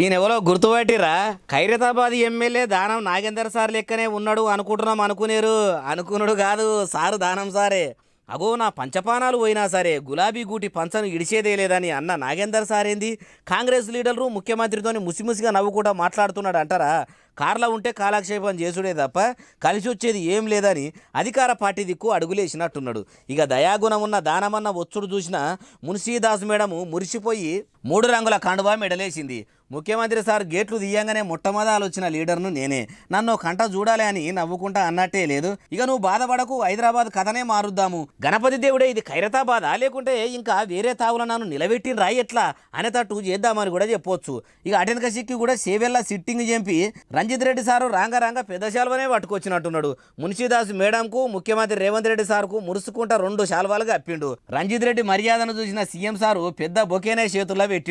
ఈయనెవరో గుర్తుపట్టిరా Khairatabad MLA Danam Nagender sir లెక్కనే ఉన్నాడు అనుకుంటున్నాం అనుకునేరు అనుకున్నాడు కాదు సారు దానం సారే. అగో నా పంచపానాలు పోయినా సరే గులాబీ గూటి పంచను ఇడిచేదే లేదని అన్న నాగేందర్ సార్ ఏంది కాంగ్రెస్ లీడర్లు ముఖ్యమంత్రితోని ముసిముసిగా నవ్వుకుంటా మాట్లాడుతున్నాడు అంటారా? కార్లో ఉంటే కాలక్షేపం చేసుడే తప్ప కలిసి వచ్చేది ఏం లేదని అధికార పార్టీ దిక్కు అడుగులేసినట్టున్నాడు. ఇక దయాగుణం ఉన్న దానమన్న ఒచ్చుడు చూసిన మున్సీదాస్ మేడము మురిసిపోయి మూడు రంగుల కండువా మెడలేసింది. ముఖ్యమంత్రి సార్ గేట్లు తీయంగానే మొట్టమొదలు వచ్చిన లీడర్ను నేనే, నన్ను కంట చూడాలి అని నవ్వుకుంటా అన్నట్టే లేదు. ఇక నువ్వు బాధపడకు, హైదరాబాద్ కథనే మారుద్దాము, గణపతి దేవుడే ఇది ఖైరతాబాదా లేకుంటే ఇంకా వేరే తావుల నన్ను నిలబెట్టిన రాయి ఎట్లా అనేటట్టు చేద్దామని కూడా చెప్పొచ్చు. ఇక అటెనక సిక్కి కూడా సేవెల్లా సిట్టింగ్ చంపి రంజిత్ రెడ్డి సారు రాంగరాంగ పెద్ద శాల్వనే పట్టుకొచ్చినట్టున్నాడు. మున్షీదాస్ మేడంకు ముఖ్యమంత్రి రేవంత్ రెడ్డి సార్కు మురుసుకుంటా రెండు శాల్వాలుగా అప్పిండు. రంజిత్ రెడ్డి మర్యాదను చూసిన సీఎం సారు పెద్ద బొకేనే చేతుల్లో పెట్టిండు.